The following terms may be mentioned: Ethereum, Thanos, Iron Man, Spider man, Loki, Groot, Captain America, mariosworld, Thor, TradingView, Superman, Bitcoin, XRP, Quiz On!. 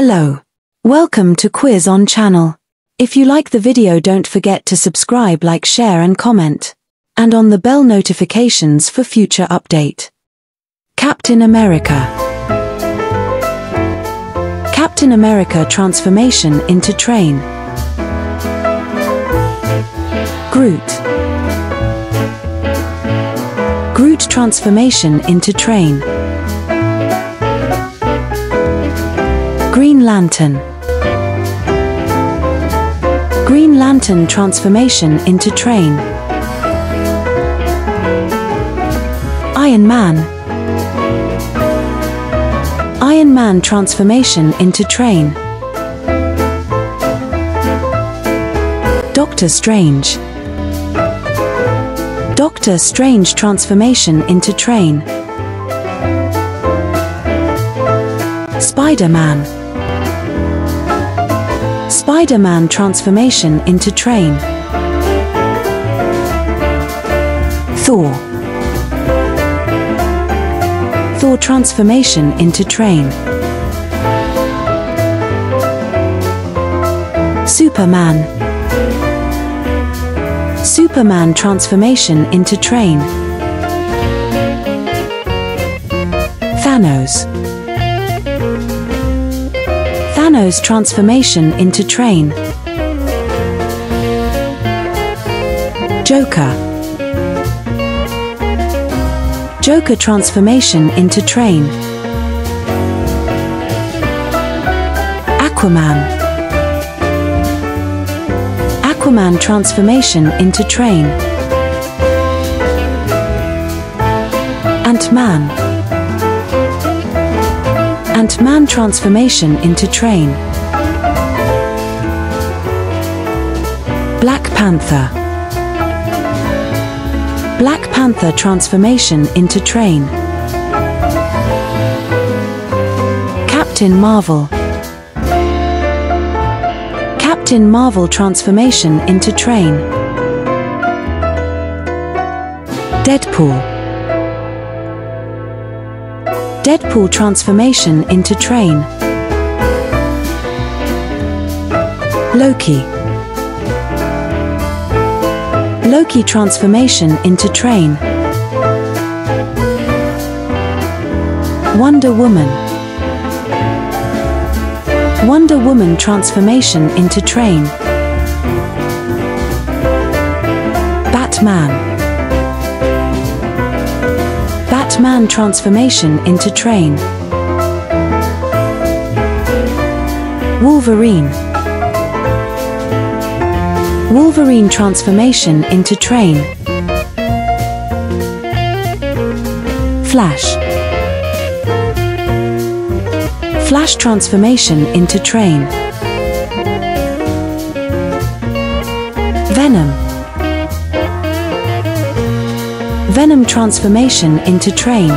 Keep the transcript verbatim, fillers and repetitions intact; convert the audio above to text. Hello. Welcome to Quiz On channel. If you like the video, don't forget to subscribe, like, share and comment. And on the bell notifications for future update. Captain America. Captain America transformation into train. Groot. Groot transformation into train. Green Lantern. Green Lantern transformation into train. Iron Man. Iron Man transformation into train. Doctor Strange. Doctor Strange transformation into train. Spider Man. Spider Man transformation into train. Thor. Thor transformation into train. Superman. Superman transformation into train. Thanos. Thanos transformation into train. Joker. Joker transformation into train. Aquaman. Aquaman transformation into train. Ant-Man. Ant-Man transformation into train. Black Panther. Black Panther transformation into train. Captain Marvel. Captain Marvel transformation into train. Deadpool. Deadpool transformation into train. Loki. Loki transformation into train. Wonder Woman. Wonder Woman transformation into train. Batman. Batman transformation into train. Wolverine. Wolverine transformation into train. Flash. Flash transformation into train. Venom. Venom transformation into train.